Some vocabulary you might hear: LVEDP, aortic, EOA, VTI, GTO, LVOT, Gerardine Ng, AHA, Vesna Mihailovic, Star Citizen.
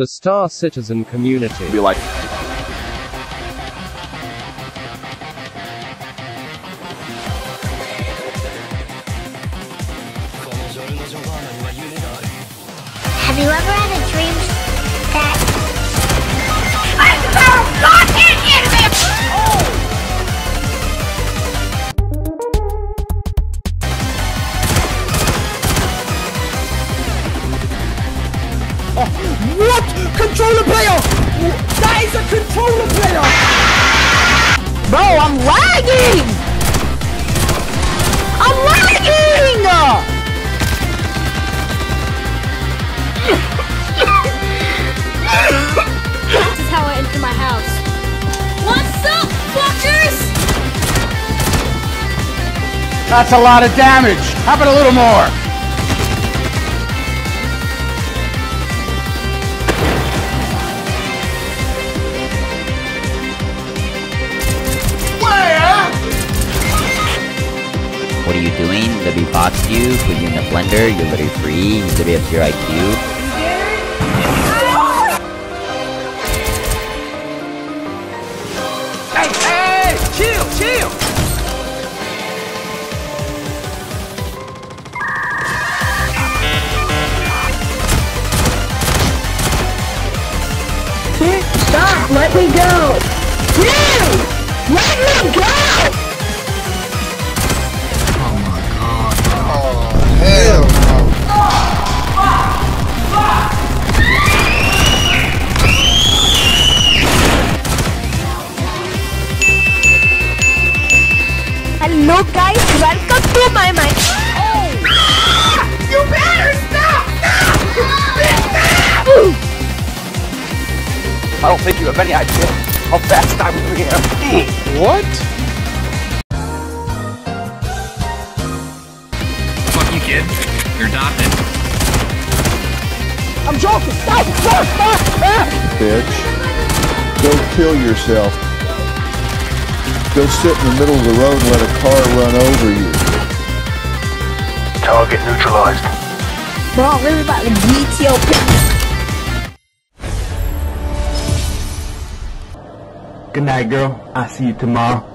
The Star Citizen community. Be like. Have you ever had a dream that I found goddamn anime? Oh. What? Controller player! That is a controller player! Bro, I'm lagging! I'm lagging! This is how I enter my house. What's up, fuckers? That's a lot of damage. How about a little more? Where? What are you doing? They beatboxed you, put you in the blender, you're literally free, you literally have 0 IQ. Chill! Stop! Let me go! Chill! Let me go! Oh my god. Oh, hell no. Hello guys, welcome to my mind. Oh. Ah, you better stop! Stop! Stop! I don't think you have any idea how fast I'm here. What? Fuck you, kid. You're adopted. I'm joking. Stop! Stop! Stop! Bitch, go kill yourself. Go sit in the middle of the road and let a car run over you. Target neutralized. Bro, we're about to GTO pick. Good night, girl. I'll see you tomorrow.